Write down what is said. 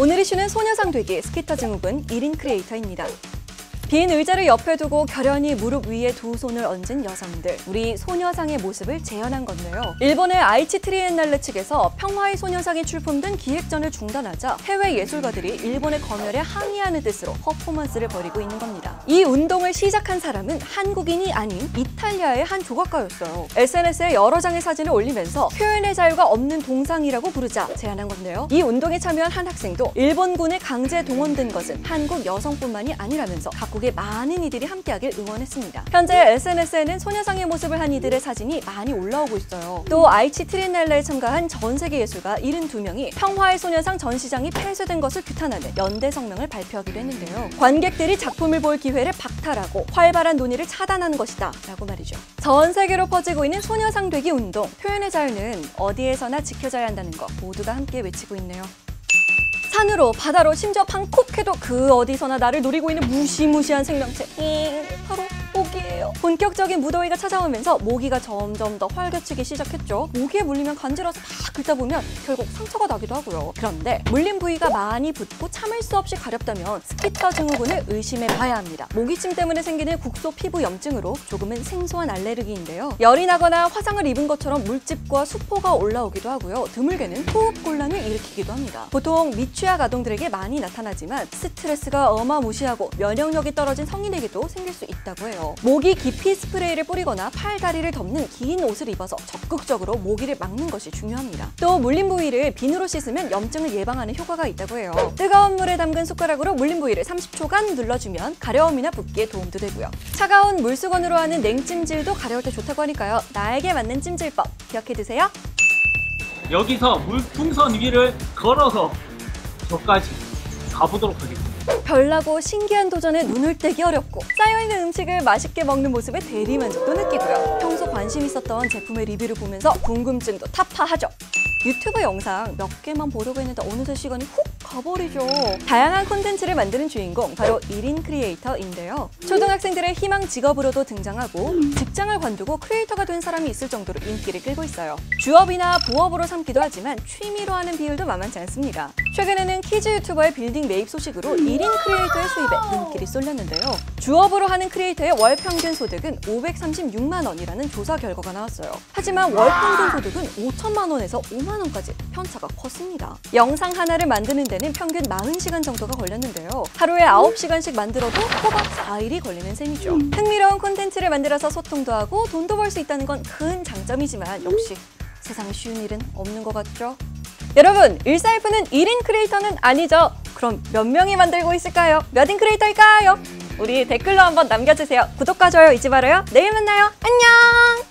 오늘 이슈는 소녀상 되기 스키터 증후군 1인 크리에이터입니다. 빈 의자를 옆에 두고 결연히 무릎 위에 두 손을 얹은 여성들, 우리 소녀상의 모습을 재현한 건데요. 일본의 아이치 트리엔날레 측에서 평화의 소녀상이 출품된 기획전을 중단하자 해외 예술가들이 일본의 검열에 항의하는 뜻으로 퍼포먼스를 벌이고 있는 겁니다. 이 운동을 시작한 사람은 한국인이 아닌 이탈리아의 한 조각가였어요. SNS에 여러 장의 사진을 올리면서 표현의 자유가 없는 동상이라고 부르자 제안한 건데요. 이 운동에 참여한 한 학생도 일본군에 강제 동원된 것은 한국 여성뿐만이 아니라면서 각국 많은 이들이 함께하길 응원했습니다. 현재 SNS에는 소녀상의 모습을 한 이들의 사진이 많이 올라오고 있어요. 또 아이치 트리엔날레에 참가한 전 세계 예술가 72명이 평화의 소녀상 전시장이 폐쇄된 것을 규탄하는 연대 성명을 발표하기로 했는데요. 관객들이 작품을 볼 기회를 박탈하고 활발한 논의를 차단하는 것이다 라고 말이죠. 전 세계로 퍼지고 있는 소녀상 되기 운동, 표현의 자유는 어디에서나 지켜져야 한다는 것 모두가 함께 외치고 있네요. 산으로 바다로 심지어 방콕해도 그 어디서나 나를 노리고 있는 무시무시한 생명체, 바로 모기예요. 본격적인 무더위가 찾아오면서 모기가 점점 더 활개치기 시작했죠. 모기에 물리면 간지러서 막 긁다 보면 결국 상처가 나기도 하고요. 그런데 물린 부위가 많이 붓고 참을 수 없이 가렵다면 스키터 증후군을 의심해봐야 합니다. 모기침 때문에 생기는 국소 피부 염증으로 조금은 생소한 알레르기인데요. 열이 나거나 화상을 입은 것처럼 물집과 수포가 올라오기도 하고요. 드물게는 호흡곤란을 일으키기도 합니다. 보통 미취학 아동들에게 많이 나타나지만 스트레스가 어마무시하고 면역력이 떨어진 성인에게도 생길 수 있다고 해요. 모기 기피 스프레이를 뿌리거나 팔다리를 덮는 긴 옷을 입어서 적극적으로 모기를 막는 것이 중요합니다. 또 물린 부위를 비누로 씻으면 염증을 예방하는 효과가 있다고 해요. 뜨거운 물에 담근 숟가락으로 물린 부위를 30초간 눌러주면 가려움이나 붓기에 도움도 되고요. 차가운 물수건으로 하는 냉찜질도 가려울 때 좋다고 하니까요. 나에게 맞는 찜질법 기억해두세요. 여기서 물풍선 위를 걸어서 저까지 가보도록 하겠습니다. 별나고 신기한 도전에 눈을 떼기 어렵고 쌓여있는 음식을 맛있게 먹는 모습에 대리만족도 느끼고요. 평소 관심 있었던 제품의 리뷰를 보면서 궁금증도 타파하죠. 유튜브 영상 몇 개만 보려고 했는데 어느새 시간이 훅 가버리죠. 다양한 콘텐츠를 만드는 주인공, 바로 1인 크리에이터인데요. 초등학생들의 희망 직업으로도 등장하고 직장을 관두고 크리에이터가 된 사람이 있을 정도로 인기를 끌고 있어요. 주업이나 부업으로 삼기도 하지만 취미로 하는 비율도 만만치 않습니다. 최근에는 키즈 유튜버의 빌딩 매입 소식으로 1인 크리에이터의 수입에 눈길이 쏠렸는데요. 주업으로 하는 크리에이터의 월 평균 소득은 536만 원이라는 조사 결과가 나왔어요. 하지만 월 평균 소득은 5천만 원에서 5만 원까지 편차가 컸습니다. 영상 하나를 만드는 데는 평균 40시간 정도가 걸렸는데요. 하루에 9시간씩 만들어도 꼬박 4일이 걸리는 셈이죠. 흥미로운 콘텐츠를 만들어서 소통도 하고 돈도 벌 수 있다는 건 큰 장점이지만 역시 세상에 쉬운 일은 없는 것 같죠? 여러분, 일사일프는 1인 크리에이터는 아니죠? 그럼 몇 명이 만들고 있을까요? 몇인 크리에이터일까요? 우리 댓글로 한번 남겨주세요. 구독과 좋아요 잊지 말아요. 내일 만나요. 안녕!